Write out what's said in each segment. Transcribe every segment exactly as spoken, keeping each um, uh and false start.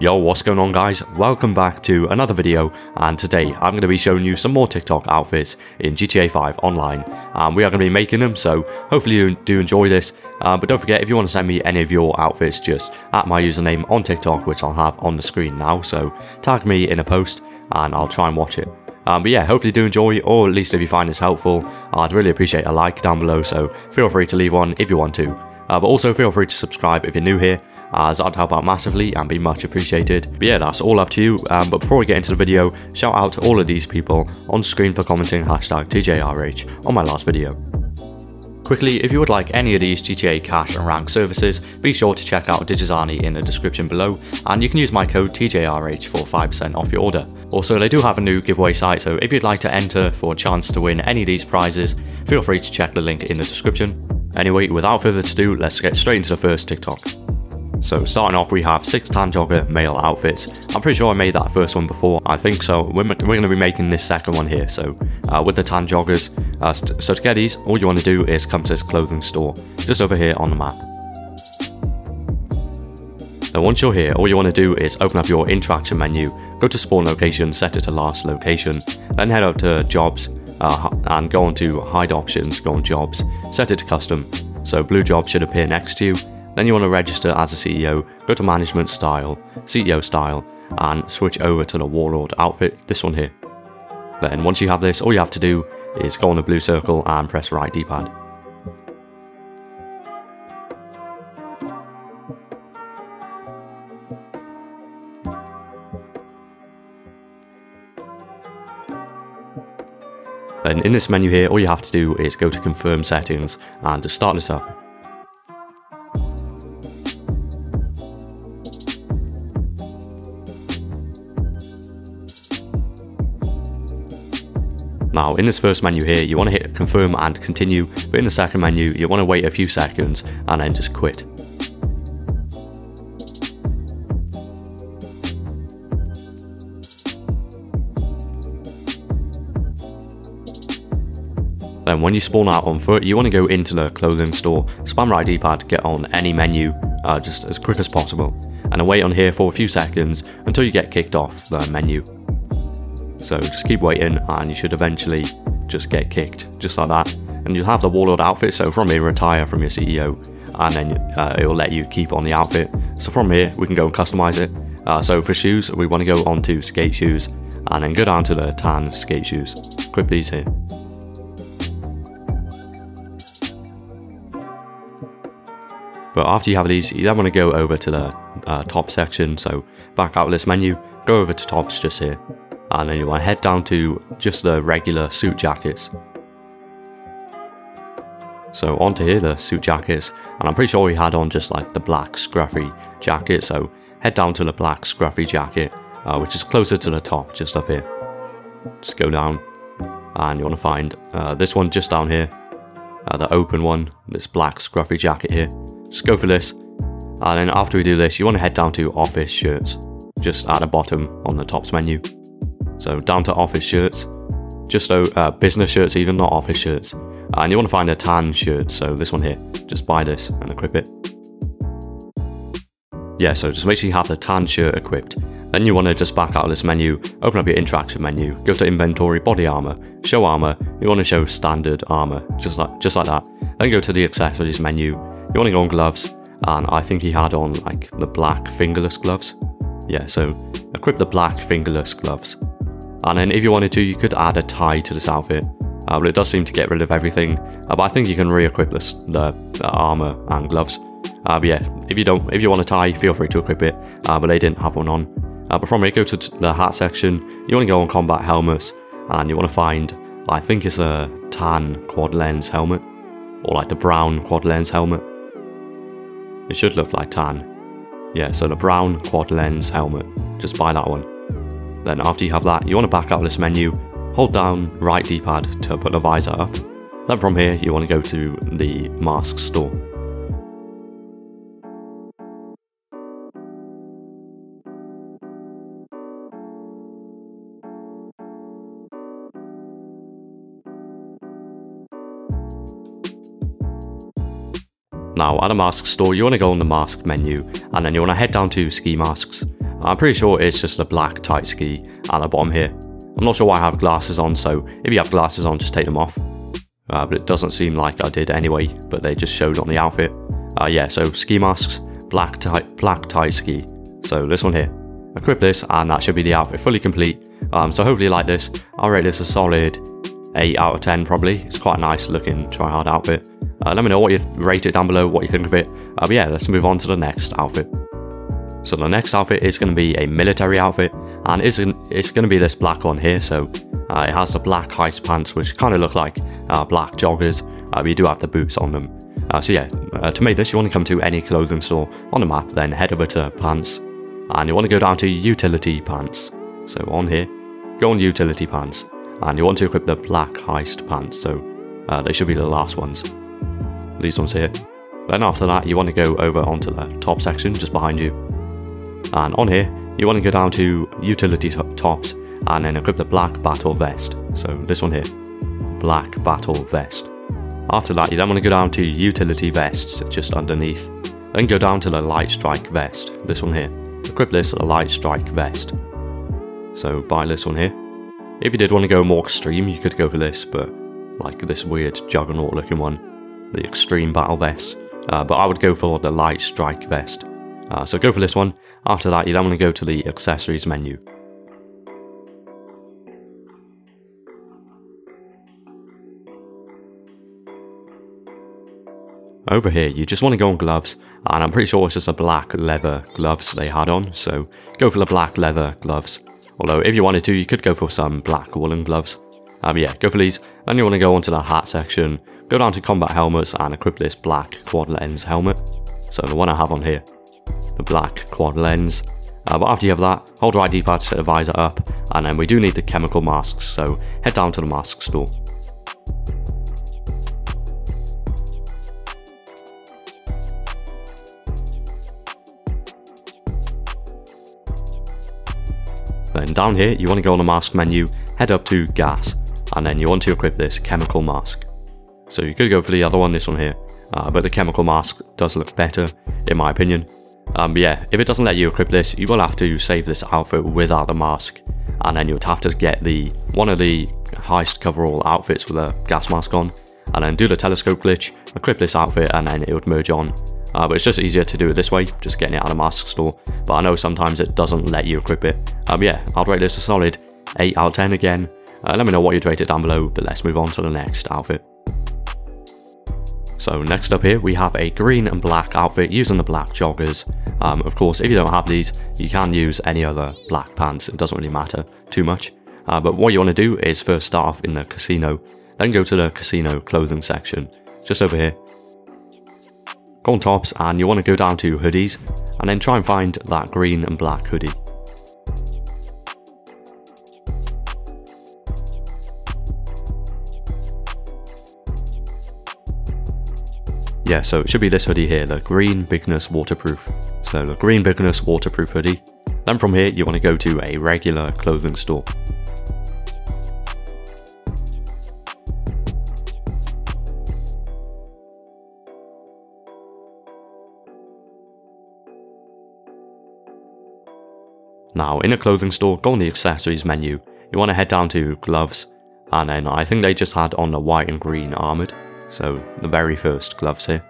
Yo, what's going on guys, welcome back to another video, and today I'm going to be showing you some more TikTok outfits in G T A five online, and we are going to be making them, so hopefully you do enjoy this, uh, but don't forget, if you want to send me any of your outfits, just at my username on TikTok, which I'll have on the screen now, so tag me in a post and I'll try and watch it. Um, but yeah, hopefully you do enjoy, or at least if you find this helpful, I'd really appreciate a like down below, so feel free to leave one if you want to, uh, but also feel free to subscribe if you're new here, as that'd help out massively and be much appreciated. But yeah, that's all up to you, um, but before we get into the video, shout out to all of these people on screen for commenting hashtag T J R H on my last video. Quickly, if you would like any of these G T A cash and rank services, be sure to check out Digizani in the description below, and you can use my code T J R H for five percent off your order. Also, they do have a new giveaway site, so if you'd like to enter for a chance to win any of these prizes, feel free to check the link in the description. Anyway, without further ado, let's get straight into the first TikTok. So starting off, we have six tan jogger male outfits. I'm pretty sure I made that first one before, I think so. We're, we're going to be making this second one here, so uh, with the tan joggers. Uh, so to get these, all you want to do is come to this clothing store, just over here on the map. Then once you're here, all you want to do is open up your interaction menu, go to spawn location, set it to last location, then head up to jobs, uh, and go on to hide options, go on jobs, set it to custom, so blue jobs should appear next to you. Then you want to register as a C E O, go to management style, C E O style, and switch over to the warlord outfit, this one here. Then once you have this, all you have to do is go on the blue circle and press right D-pad. Then in this menu here, all you have to do is go to confirm settings and just start this up. Now in this first menu here, you want to hit confirm and continue, but in the second menu you want to wait a few seconds and then just quit. Then when you spawn out on foot, you want to go into the clothing store, spam right D-pad, get on any menu uh, just as quick as possible, and wait on here for a few seconds until you get kicked off the menu. So just keep waiting and you should eventually just get kicked, just like that. And you'll have the warlord outfit, so from here retire from your C E O, and then uh, it will let you keep on the outfit. So from here we can go and customize it. Uh, so for shoes, we want to go on to skate shoes and then go down to the tan skate shoes. Equip these here. But after you have these, you then want to go over to the uh, top section, so back out of this menu, go over to tops just here. And then you want to head down to just the regular suit jackets. So onto here, the suit jackets, and I'm pretty sure we had on just like the black scruffy jacket, so head down to the black scruffy jacket, uh, which is closer to the top, just up here. Just go down, and you want to find uh, this one just down here, uh, the open one, this black scruffy jacket here. Just go for this, and then after we do this, you want to head down to office shirts, just at the bottom on the tops menu. So down to office shirts, just so uh, business shirts even, not office shirts. And you want to find a tan shirt, so this one here. Just buy this and equip it. Yeah, so just make sure you have the tan shirt equipped. Then you want to just back out of this menu, open up your interaction menu, go to inventory, body armor, show armor. You want to show standard armor, just like just like that. Then go to the accessories menu. You want to go on gloves, and I think he had on like the black fingerless gloves. Yeah, so equip the black fingerless gloves. And then if you wanted to, you could add a tie to this outfit, uh, but it does seem to get rid of everything, uh, but I think you can re-equip this, the, the armor and gloves. Uh, but yeah, if you don't, if you want a tie, feel free to equip it, uh, but they didn't have one on. Uh, but from here, go to t the hat section, you want to go on combat helmets, and you want to find, I think it's a tan quad lens helmet, or like the brown quad lens helmet. It should look like tan. Yeah, so the brown quad lens helmet, just buy that one. Then after you have that, you want to back out of this menu, hold down right D-pad to put the visor up. Then from here, you want to go to the mask store. Now at a mask store, you want to go on the mask menu, and then you want to head down to ski masks. I'm pretty sure it's just a black tight ski and a bomb here. I'm not sure why I have glasses on, so if you have glasses on, just take them off. Uh, but it doesn't seem like I did anyway, but they just showed on the outfit. Uh, yeah, so ski masks, black tie, black tie ski. So this one here. Equip this and that should be the outfit fully complete. Um, so hopefully you like this. I'll rate this a solid eight out of ten probably. It's quite a nice looking try hard outfit. Uh, let me know what you rate it down below, what you think of it. Uh, but yeah, let's move on to the next outfit. So the next outfit is going to be a military outfit, and it's, it's going to be this black one here. So uh, it has the black high pants, which kind of look like uh, black joggers, uh, but you do have the boots on them. Uh, so yeah, uh, to make this, you want to come to any clothing store on the map, then head over to pants, and you want to go down to utility pants. So on here, go on utility pants, and you want to equip the black heist pants, so uh, they should be the last ones. These ones here. Then after that, you want to go over onto the top section just behind you. And on here, you want to go down to utility tops and then equip the black battle vest. So this one here, black battle vest. After that, you then want to go down to utility vests just underneath. Then go down to the light strike vest, this one here. Equip this with a light strike vest. So buy this one here. If you did want to go more extreme, you could go for this, but like this weird juggernaut looking one, the extreme battle vest. Uh, but I would go for the light strike vest. Uh, so go for this one. After that, you then want to go to the accessories menu. Over here, you just want to go on gloves, and I'm pretty sure it's just the black leather gloves they had on, so go for the black leather gloves. Although if you wanted to, you could go for some black woolen gloves. Um, yeah, go for these. Then you want to go onto the hat section, go down to combat helmets and equip this black quad lens helmet. So the one I have on here, the black quad lens. Uh, but after you have that, hold right D-pad to set the visor up, and then we do need the chemical masks, so head down to the mask store. Then down here, you want to go on the mask menu, head up to gas, and then you want to equip this chemical mask. So you could go for the other one, this one here, uh, but the chemical mask does look better, in my opinion. Um, but yeah, if it doesn't let you equip this, you will have to save this outfit without the mask, and then you would have to get the one of the heist coverall outfits with a gas mask on, and then do the telescope glitch, equip this outfit, and then it would merge on. Uh, but it's just easier to do it this way, just getting it out of mask store. But I know sometimes it doesn't let you equip it. Um, yeah, I'd rate this a solid eight out of ten again. Uh, let me know what you'd rate it down below, but let's move on to the next outfit. So next up here, we have a green and black outfit using the black joggers. Um, of course, if you don't have these, you can use any other black pants. It doesn't really matter too much. Uh, but what you want to do is first start off in the casino, then go to the casino clothing section, just over here. Go on tops and you want to go down to hoodies and then try and find that green and black hoodie. Yeah, so it should be this hoodie here, the green bigness waterproof. So the green bigness waterproof hoodie. Then from here you want to go to a regular clothing store. Now in a clothing store, go on the accessories menu, you want to head down to gloves, and then I think they just had on the white and green armoured, so the very first gloves here,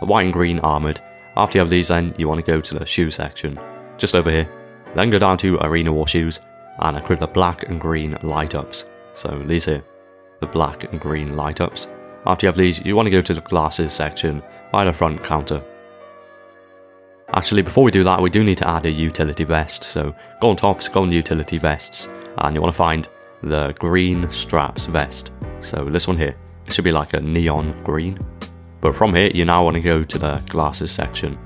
the white and green armoured. After you have these then, you want to go to the shoe section, just over here, then go down to arena war shoes, and equip the black and green light ups, so these here, the black and green light ups. After you have these, you want to go to the glasses section by the front counter. Actually, before we do that, we do need to add a utility vest, so go on tops, go on utility vests, and you want to find the green straps vest. So this one here, it should be like a neon green. But from here, you now want to go to the glasses section.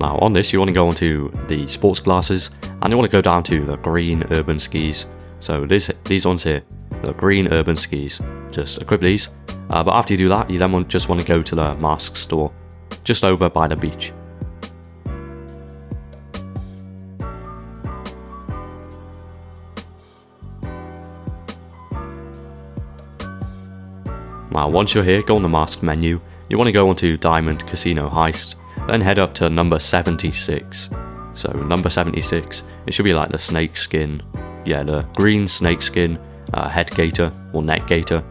Now on this, you want to go onto the sports glasses, and you want to go down to the green urban skis. So this, these ones here, the green urban skis, just equip these. Uh, but after you do that, you then want, just want to go to the mask store, just over by the beach. Now once you're here, go on the mask menu, you want to go onto Diamond Casino Heist, Then head up to number seventy-six. So number seventy-six, it should be like the snake skin. Yeah, the green snake skin, uh, head gator or neck gator.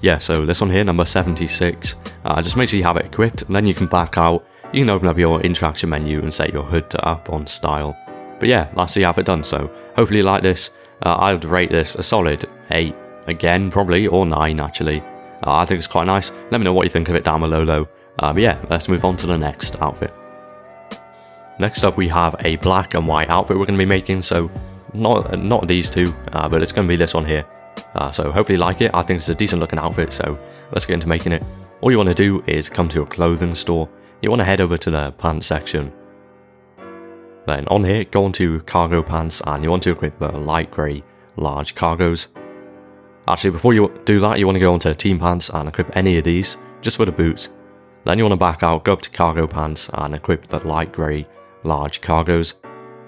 Yeah, so this one here, number seventy-six, uh, just make sure you have it equipped, and then you can back out. You can open up your interaction menu and set your hood to up on style. But yeah, that's how you have it done. So hopefully you like this. uh, I would rate this a solid eight again, probably, or nine actually. uh, I think it's quite nice. Let me know what you think of it down below though. Uh, but yeah, let's move on to the next outfit. Next up we have a black and white outfit we're going to be making, so not, not these two, uh, but it's going to be this one here. Uh, so hopefully you like it. I think it's a decent looking outfit, so let's get into making it. All you want to do is come to your clothing store. You want to head over to the pants section. Then on here, go onto cargo pants and you want to equip the light grey large cargos. Actually, before you do that, you want to go onto team pants and equip any of these, just for the boots. Then you want to back out, go up to cargo pants and equip the light grey large cargos.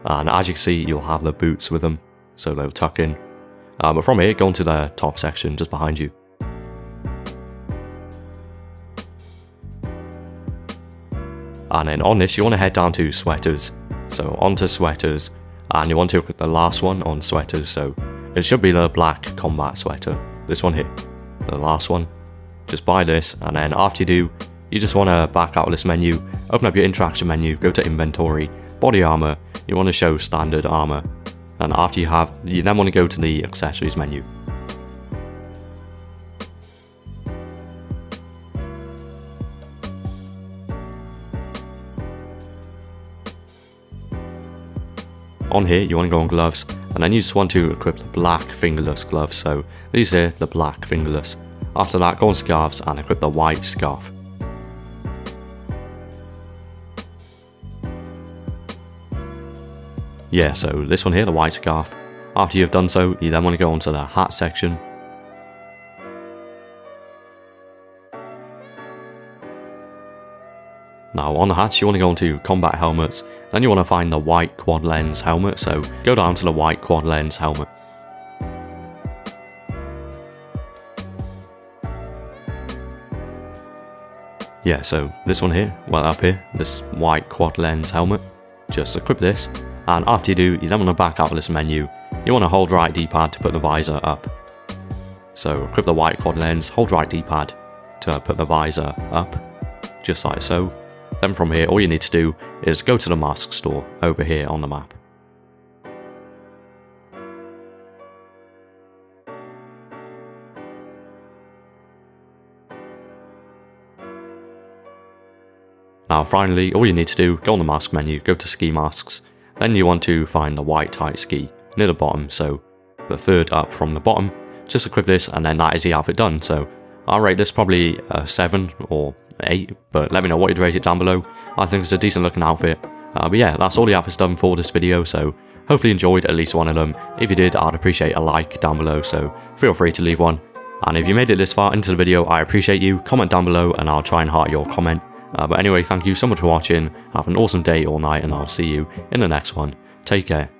And as you can see, you'll have the boots with them, so they'll tuck in. Uh, but from here, go into the top section just behind you. And then on this, you want to head down to sweaters. So onto sweaters, and you want to put the last one on sweaters, so it should be the black combat sweater. This one here, the last one. Just buy this, and then after you do, you just want to back out of this menu, open up your interaction menu, go to inventory, body armor, you want to show standard armor. And after you have, you then want to go to the accessories menu. On here, you want to go on gloves, and then you just want to equip the black fingerless gloves, so these here, the black fingerless. After that, go on scarves and equip the white scarf. Yeah, so this one here, the white scarf. After you've done so, you then want to go onto the hat section. Now on the hats, you want to go onto combat helmets, then you want to find the white quad lens helmet, so go down to the white quad lens helmet. Yeah, so this one here, well up here, this white quad lens helmet, just equip this. And after you do, you then want to back out of this menu. You want to hold right D-pad to put the visor up. So equip the white quad lens, hold right D-pad to put the visor up, just like so. Then from here, all you need to do is go to the mask store over here on the map. Now finally, all you need to do, go on the mask menu, go to ski masks. Then you want to find the white tight ski near the bottom, so the third up from the bottom. Just equip this, and then that is the outfit done. So I'll rate this probably a seven or eight, but let me know what you'd rate it down below. I think it's a decent looking outfit. Uh, but yeah, that's all the outfits done for this video, so hopefully you enjoyed at least one of them. If you did, I'd appreciate a like down below, so feel free to leave one. And if you made it this far into the video, I appreciate you. Comment down below and I'll try and heart your comment. Uh, but anyway, thank you so much for watching, have an awesome day or night, and I'll see you in the next one. Take care.